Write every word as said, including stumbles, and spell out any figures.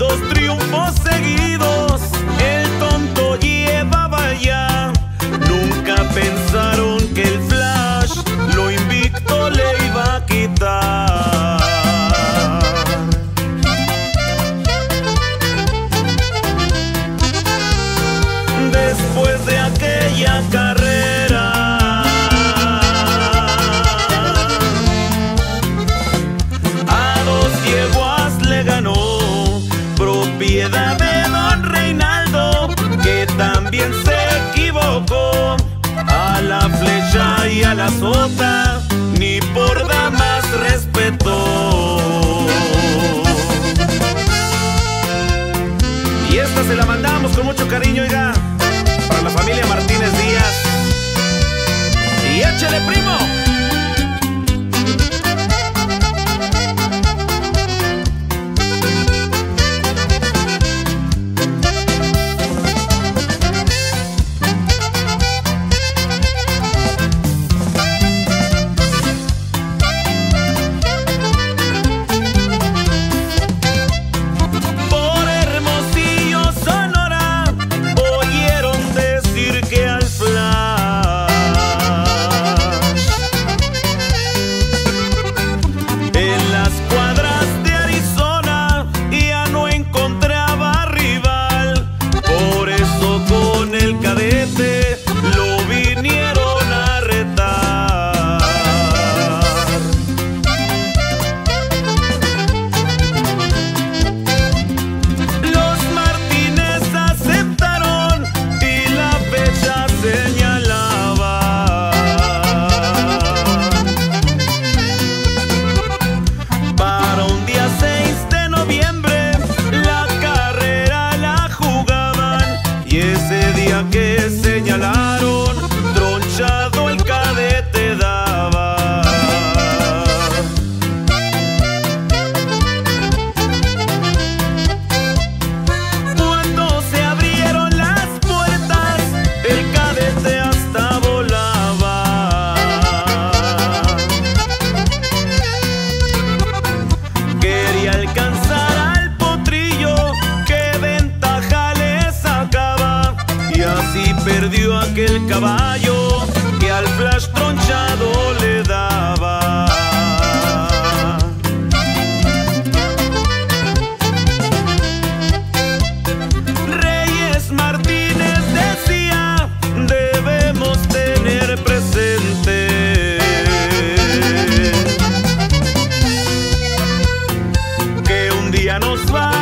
dos triunfos seguidos el tonto llevaba ya. Nunca pensaron que el Flash lo invicto le iba a quitar. Después de aquella carrera a dos yeguas le ganó, propiedad de don Reinaldo, que también se equivocó. A la flecha y a la sota ni por damas respetó. Y esta se la mandamos con mucho cariño, oiga, para la familia Martínez Díaz. Y échale, primo. El caballo que al Flash tronchado le daba. Reyes Martínez decía: debemos tener presente que un día nos va.